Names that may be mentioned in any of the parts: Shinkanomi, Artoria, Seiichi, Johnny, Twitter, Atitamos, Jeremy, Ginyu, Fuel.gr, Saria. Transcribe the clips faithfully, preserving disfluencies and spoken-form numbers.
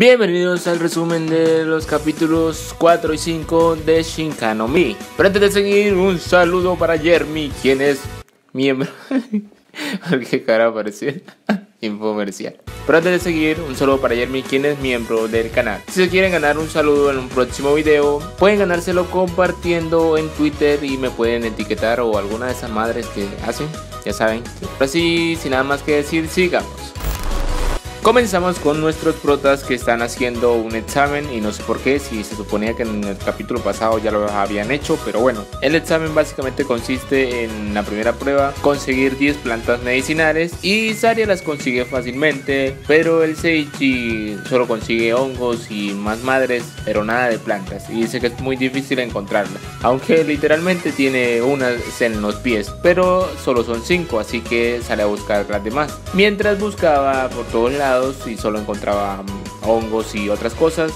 Bienvenidos al resumen de los capítulos cuatro y cinco de Shinkanomi. Pero antes de seguir, un saludo para Jeremy, quien es miembro... ¿Qué cara apareció? Infomercial. Pero antes de seguir, un saludo para Jeremy, quien es miembro del canal. Si se quieren ganar un saludo en un próximo video, pueden ganárselo compartiendo en Twitter y me pueden etiquetar o alguna de esas madres que hacen, ya saben. Pero así, sin nada más que decir, sigamos. Comenzamos con nuestros protas que están haciendo un examen y no sé por qué, si se suponía que en el capítulo pasado ya lo habían hecho, pero bueno. El examen básicamente consiste en la primera prueba, conseguir diez plantas medicinales y Saria las consigue fácilmente, pero el Seiichi solo consigue hongos y más madres, pero nada de plantas, y dice que es muy difícil encontrarlas, aunque literalmente tiene unas en los pies, pero solo son cinco, así que sale a buscar las demás. Mientras buscaba por todos lados y solo encontraba hongos y otras cosas,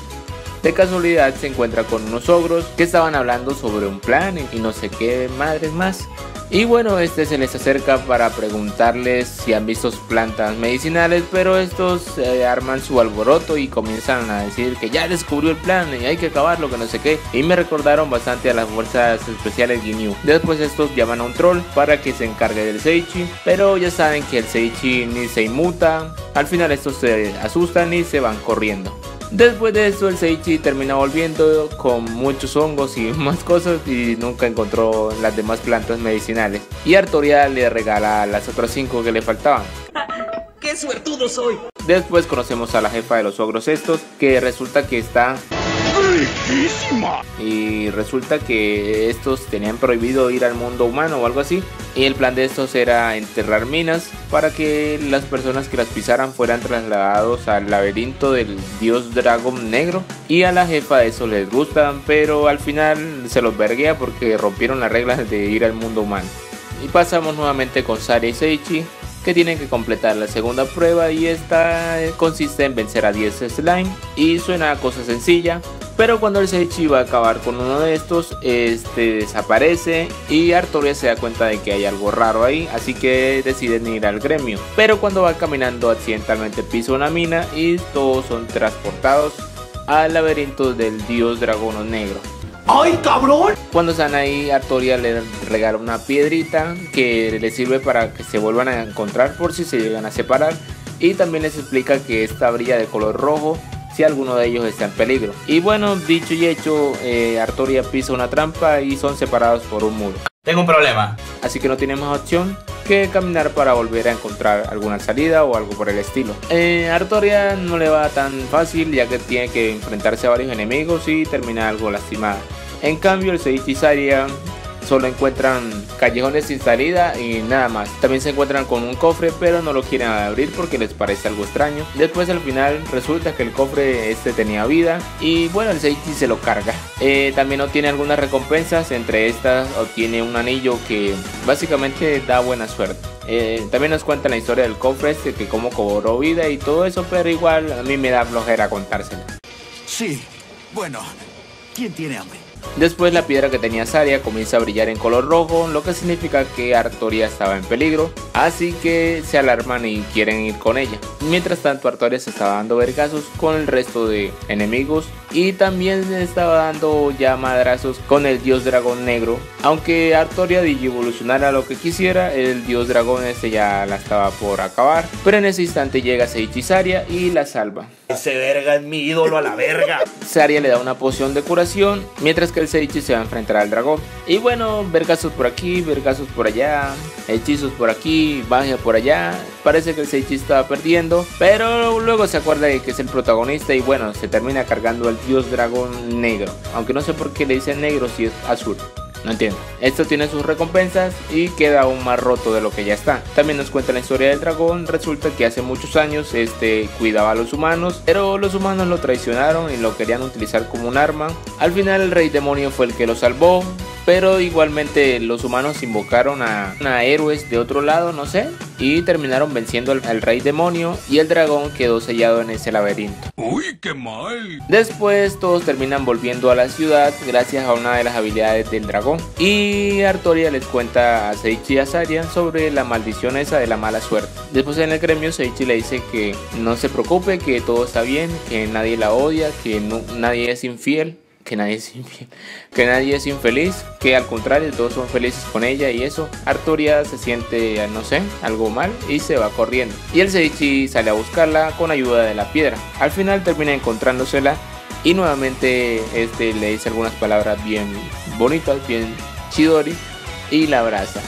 de casualidad se encuentra con unos ogros que estaban hablando sobre un plan y no sé qué madres más. Y bueno, este se les acerca para preguntarles si han visto plantas medicinales, pero estos eh, arman su alboroto y comienzan a decir que ya descubrió el plan y hay que acabarlo, que no sé qué. Y me recordaron bastante a las fuerzas especiales Ginyu. Después estos llaman a un troll para que se encargue del Seiichi, pero ya saben que el Seiichi ni se inmuta. Al final estos se asustan y se van corriendo. Después de eso el Seiichi termina volviendo con muchos hongos y más cosas y nunca encontró las demás plantas medicinales. Y Artoria le regala las otras cinco que le faltaban. ¡Qué suertudo soy! Después conocemos a la jefa de los ogros estos, que resulta que está... ¡riquísima! Y resulta que estos tenían prohibido ir al mundo humano o algo así. Y el plan de estos era enterrar minas para que las personas que las pisaran fueran trasladados al laberinto del dios dragón negro. Y a la jefa de eso les gustan, pero al final se los verguea porque rompieron las reglas de ir al mundo humano. Y pasamos nuevamente con Saria y Seiichi, que tienen que completar la segunda prueba, y esta consiste en vencer a diez slime. Y suena a cosa sencilla, pero cuando el Seiichi va a acabar con uno de estos, este desaparece y Artoria se da cuenta de que hay algo raro ahí, así que deciden ir al gremio. Pero cuando va caminando accidentalmente pisa una mina y todos son transportados al laberinto del dios dragón negro. ¡Ay, cabrón! Cuando están ahí, Artoria le regala una piedrita que le sirve para que se vuelvan a encontrar por si se llegan a separar, y también les explica que esta brilla de color rojo si alguno de ellos está en peligro. Y bueno, dicho y hecho, eh, Artoria pisa una trampa y son separados por un muro. Tengo un problema. Así que no tienen más opción que caminar para volver a encontrar alguna salida o algo por el estilo. eh, Artoria no le va tan fácil, ya que tiene que enfrentarse a varios enemigos y termina algo lastimada. En cambio el Seiichi y Saria solo encuentran callejones sin salida y nada más. También se encuentran con un cofre, pero no lo quieren abrir porque les parece algo extraño. Después al final resulta que el cofre este tenía vida y bueno, el Seiichi se lo carga. Eh, también obtiene algunas recompensas, entre estas obtiene un anillo que básicamente da buena suerte. Eh, también nos cuentan la historia del cofre este, que cómo cobró vida y todo eso, pero igual a mí me da flojera contársela. Sí, bueno, ¿quién tiene hambre? Después la piedra que tenía Saria comienza a brillar en color rojo, lo que significa que Artoria estaba en peligro, así que se alarman y quieren ir con ella. Mientras tanto Artoria se estaba dando vergazos con el resto de enemigos y también se estaba dando ya madrazos con el dios dragón negro. Aunque Artoria digievolucionara lo que quisiera, el dios dragón este ya la estaba por acabar, pero en ese instante llega Seiichi y Saria y la salva. Ese verga es mi ídolo, a la verga. Saria le da una poción de curación, mientras que el Seiichi se va a enfrentar al dragón. Y bueno, vergazos por aquí, vergazos por allá, hechizos por aquí, magia por allá. Parece que el Seiichi estaba perdiendo, pero luego se acuerda de que es el protagonista y bueno, se termina cargando al dios dragón negro. Aunque no sé por qué le dicen negro si es azul, no entiendo. Esto tiene sus recompensas y queda aún más roto de lo que ya está. También nos cuenta la historia del dragón. Resulta que hace muchos años este cuidaba a los humanos, pero los humanos lo traicionaron y lo querían utilizar como un arma. Al final el rey demonio fue el que lo salvó, pero igualmente los humanos invocaron a, a héroes de otro lado, no sé, y terminaron venciendo al, al rey demonio, y el dragón quedó sellado en ese laberinto. ¡Uy, qué mal! Después todos terminan volviendo a la ciudad gracias a una de las habilidades del dragón, y Artoria les cuenta a Seiichi y a Saria sobre la maldición esa de la mala suerte. Después en el gremio Seiichi le dice que no se preocupe, que todo está bien, que nadie la odia, que no, nadie es infiel. Que nadie, es infiel, que nadie es infeliz, que al contrario todos son felices con ella y eso. Artoria se siente, no sé, algo mal y se va corriendo. Y el Seiichi sale a buscarla con ayuda de la piedra. Al final termina encontrándosela y nuevamente este le dice algunas palabras bien bonitas, bien chidori, y la abraza.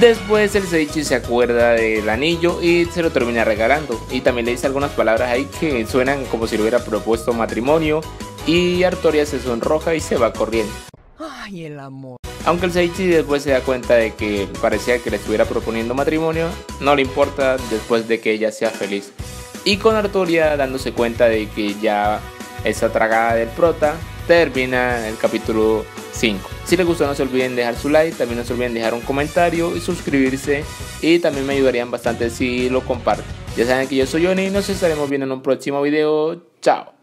Después el Seiichi se acuerda del anillo y se lo termina regalando. Y también le dice algunas palabras ahí que suenan como si le hubiera propuesto matrimonio. Y Artoria se sonroja y se va corriendo. Ay, el amor. Aunque el Seiichi después se da cuenta de que parecía que le estuviera proponiendo matrimonio, no le importa después de que ella sea feliz. Y con Artoria dándose cuenta de que ya está tragada del prota, termina el capítulo cinco. Si les gustó no se olviden dejar su like, también no se olviden dejar un comentario y suscribirse, y también me ayudarían bastante si lo comparten. Ya saben que yo soy Johnny y nos estaremos viendo en un próximo video. Chao.